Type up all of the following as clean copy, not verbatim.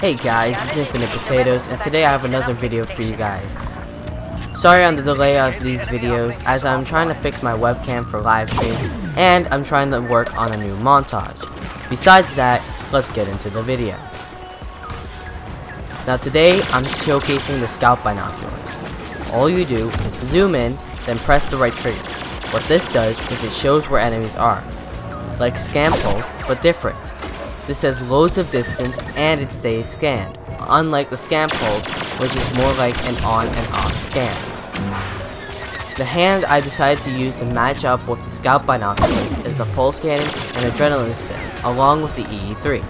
Hey guys, it's Infinite Potatoes, and today I have another video for you guys. Sorry on the delay of these videos, as I'm trying to fix my webcam for live stream, and I'm trying to work on a new montage. Besides that, let's get into the video. Now today, I'm showcasing the scout binoculars. All you do is zoom in, then press the right trigger. What this does is it shows where enemies are. Like scan pulse, but different. This has loads of distance and it stays scanned, unlike the scan pulse, which is more like an on and off scan. The hand I decided to use to match up with the scout binoculars is the pulse cannon and adrenaline stim, along with the EE3.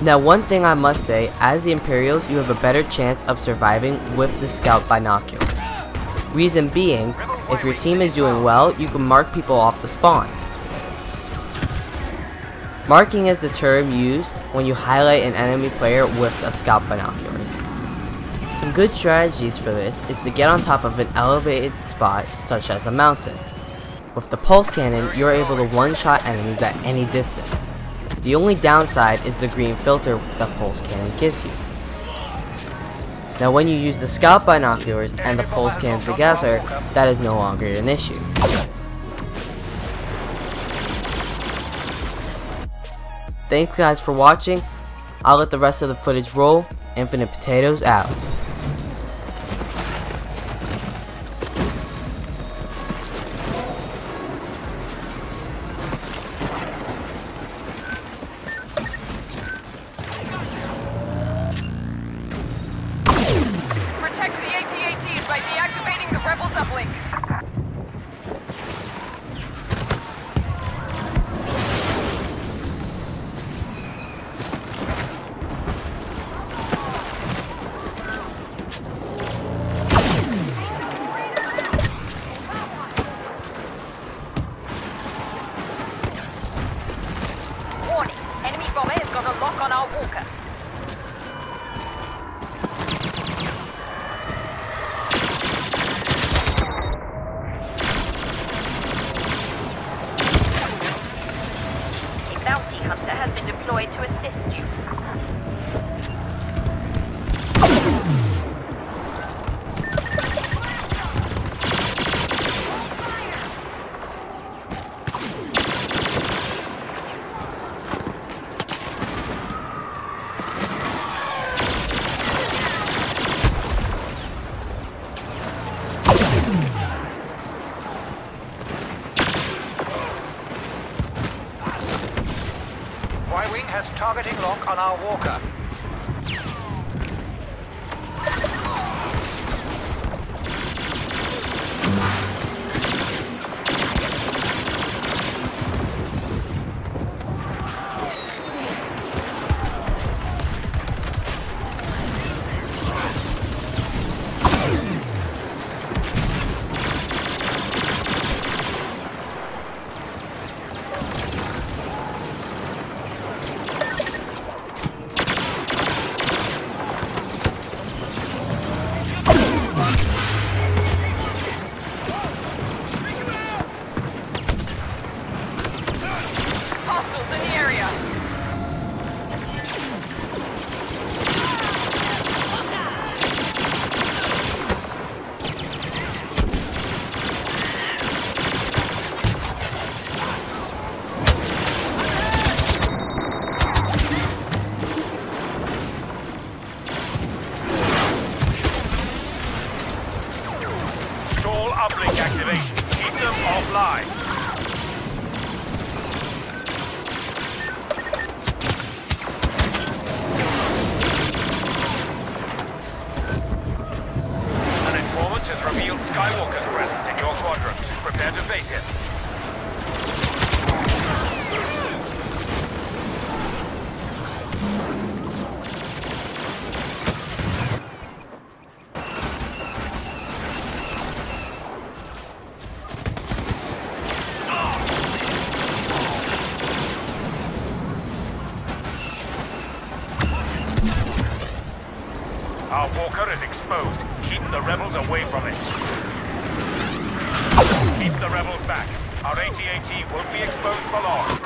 Now one thing I must say, as the Imperials, you have a better chance of surviving with the scout binoculars. Reason being, if your team is doing well, you can mark people off the spawn. Marking is the term used when you highlight an enemy player with a scout binoculars. Some good strategies for this is to get on top of an elevated spot such as a mountain. With the pulse cannon, you're able to one-shot enemies at any distance. The only downside is the green filter the pulse cannon gives you. Now when you use the scout binoculars and the pulse cannon together, that is no longer an issue. Thanks guys for watching. I'll let the rest of the footage roll. Infinite Potatoes out. Protect the AT-ATs by deactivating the Rebels uplink. Lock on our walker. A bounty hunter has been deployed to assist you. Y-wing has targeting lock on our walker. Uplink activation. Keep them offline. An informant has revealed Skywalker's presence in your quadrant. Prepare to face him. Our walker is exposed. Keep the rebels away from it. Keep the rebels back. Our AT-AT won't be exposed for long.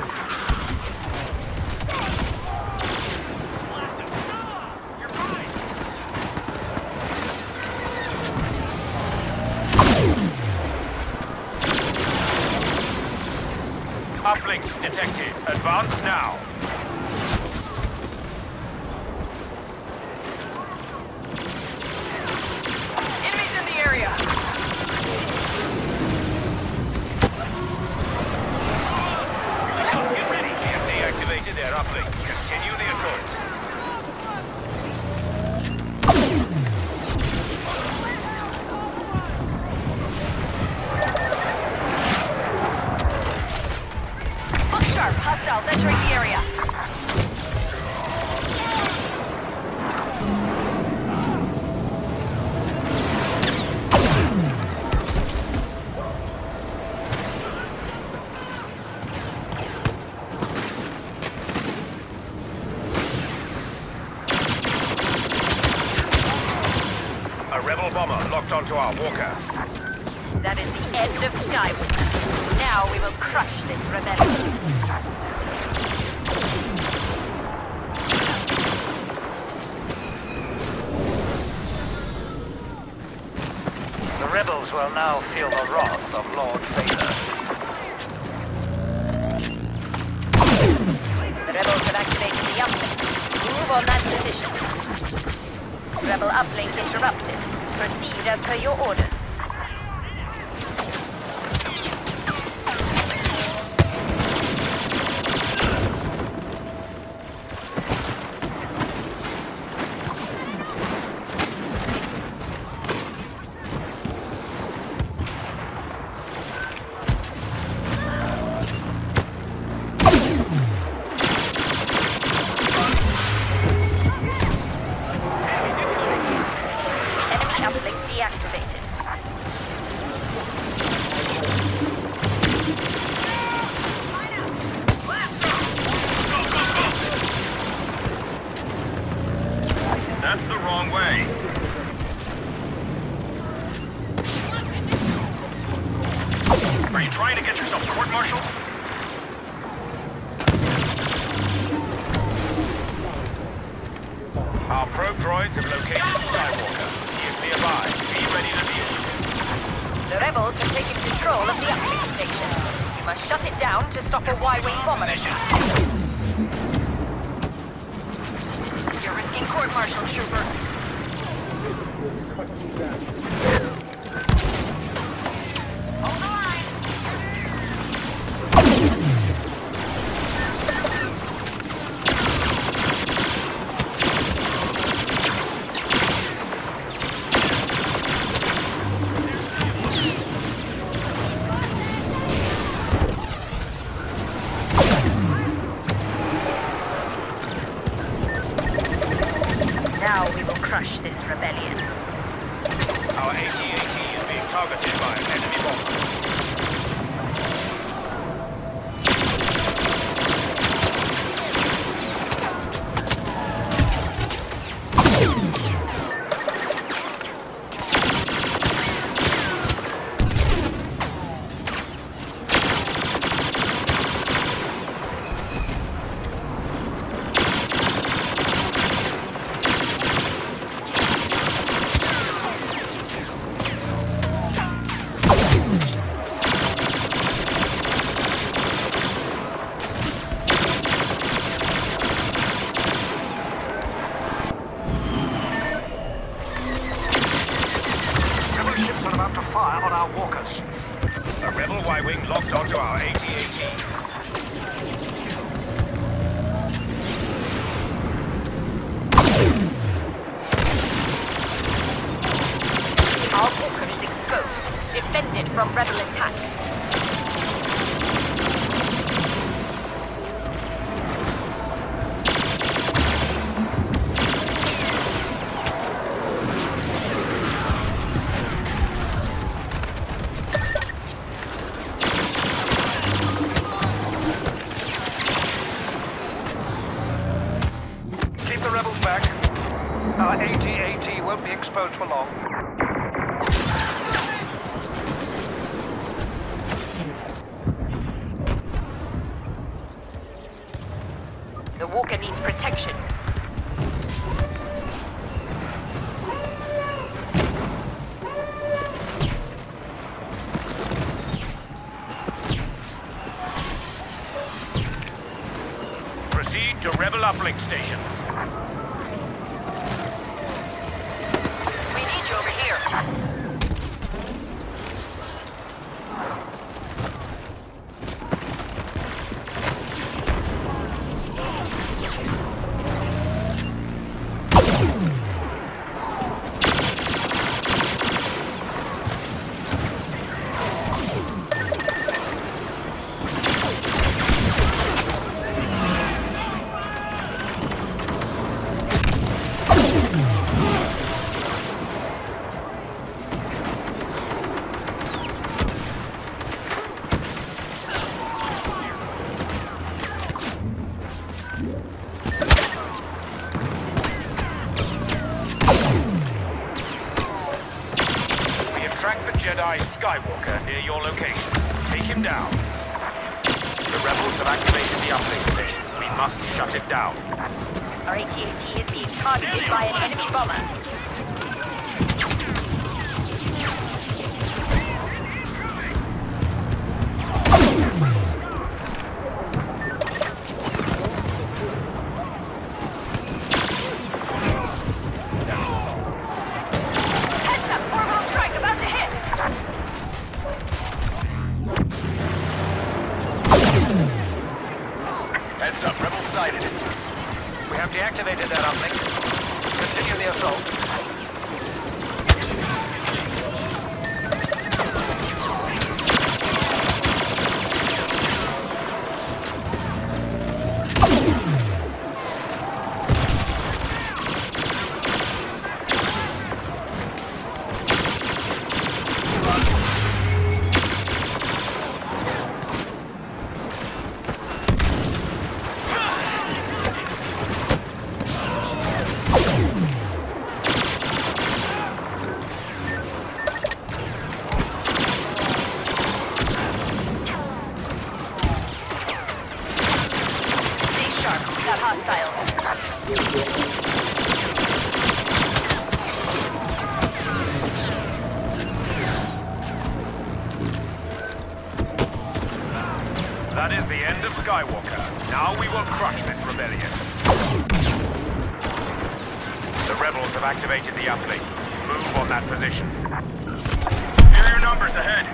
links detected. Advance now. Enemies in the area. Get ready. We have deactivated their uplink. Continue the assault. Hostiles entering the area. A rebel bomber locked onto our walker. That is the end of Skywing. Now we will crush this rebellion. Will now feel the wrath of Lord Vader. The rebels have activated the uplink. Move on that position. Rebel uplink interrupted. Proceed as per your orders. uplink stations. We need you over here. Skywalker near your location. Take him down. The rebels have activated the uplink station. We must shut it down. Our AT-AT is being targeted by an enemy bomber. That is the end of Skywalker. Now we will crush this rebellion. The rebels have activated the uplink. Move on that position. Superior numbers ahead.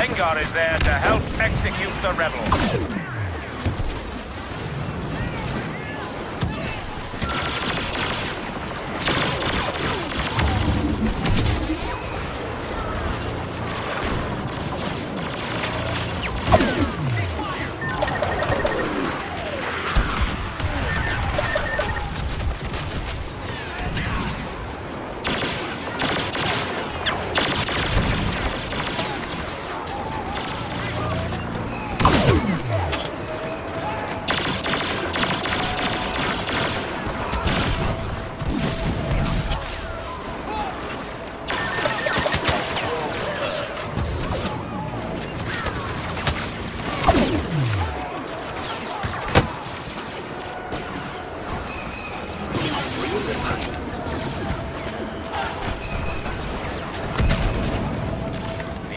Dengar is there to help execute the rebels.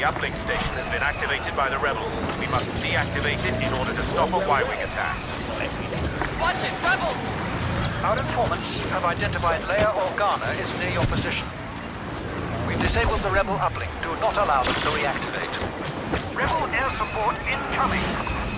The uplink station has been activated by the rebels. We must deactivate it in order to stop a Y-wing attack. Watch it, rebels! Our informants have identified Leia Organa is near your position. We've disabled the rebel uplink. Do not allow them to reactivate. Rebel air support incoming!